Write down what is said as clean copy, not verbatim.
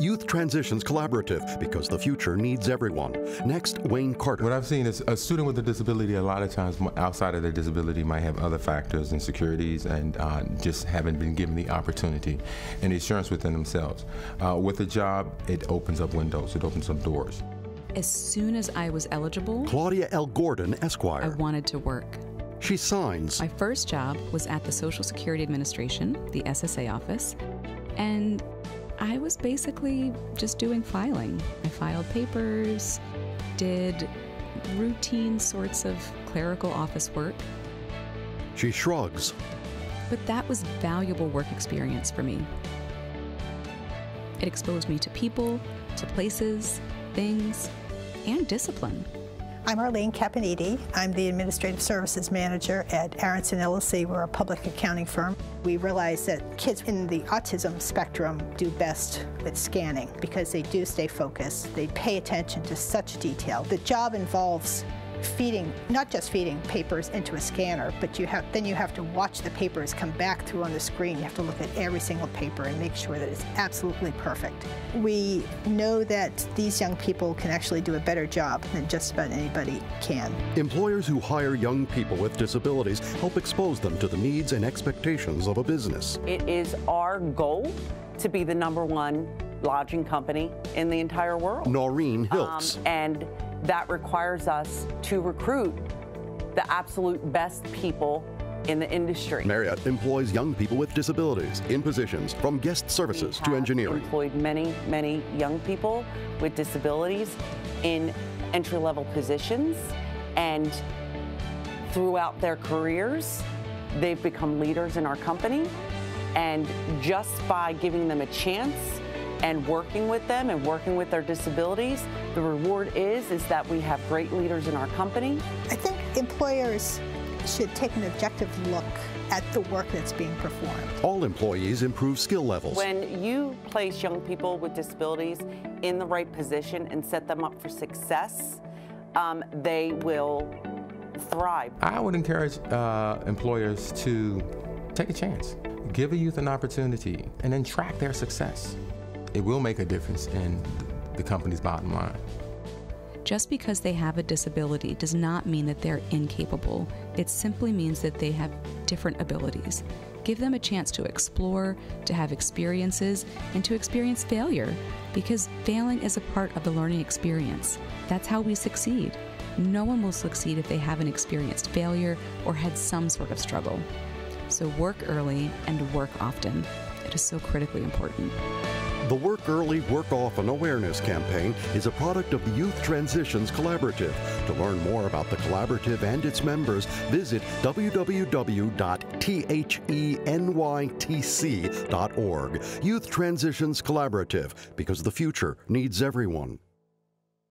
Youth Transitions Collaborative, because the future needs everyone. Next, Wayne Carter. What I've seen is a student with a disability a lot of times outside of their disability might have other factors, insecurities, and just haven't been given the opportunity and the assurance within themselves. With a job, it opens up windows, it opens up doors. As soon as I was eligible, Claudia L. Gordon, Esquire, I wanted to work. She signs. My first job was at the Social Security Administration, the SSA office, and I was basically just doing filing. I filed papers, did routine sorts of clerical office work. She shrugs. But that was valuable work experience for me. It exposed me to people, to places, things, and discipline. I'm Arlene Cappaniti. I'm the Administrative Services Manager at Aronson LLC. We're a public accounting firm. We realize that kids in the autism spectrum do best with scanning because they do stay focused. They pay attention to such detail. The job involves feeding, not just feeding papers into a scanner, but then you have to watch the papers come back through on the screen. You have to look at every single paper and make sure that it's absolutely perfect. We know that these young people can actually do a better job than just about anybody can. Employers who hire young people with disabilities help expose them to the needs and expectations of a business. It is our goal to be the #1 lodging company in the entire world. Noreen Hilts. And that requires us to recruit the absolute best people in the industry. Marriott employs young people with disabilities in positions from guest services to engineering. We have employed many, many young people with disabilities in entry-level positions, and throughout their careers, they've become leaders in our company. And just by giving them a chance and working with them and working with their disabilities, the reward is that we have great leaders in our company. I think employers should take an objective look at the work that's being performed. All employees improve skill levels. When you place young people with disabilities in the right position and set them up for success, they will thrive. I would encourage employers to take a chance, give a youth an opportunity, and then track their success. It will make a difference in the company's bottom line. Just because they have a disability does not mean that they're incapable. It simply means that they have different abilities. Give them a chance to explore, to have experiences, and to experience failure, because failing is a part of the learning experience. That's how we succeed. No one will succeed if they haven't experienced failure or had some sort of struggle. So work early and work often. It is so critically important. The Work Early, Work Often Awareness Campaign is a product of the Youth Transitions Collaborative. To learn more about the collaborative and its members, visit www.thenytc.org. Youth Transitions Collaborative, because the future needs everyone.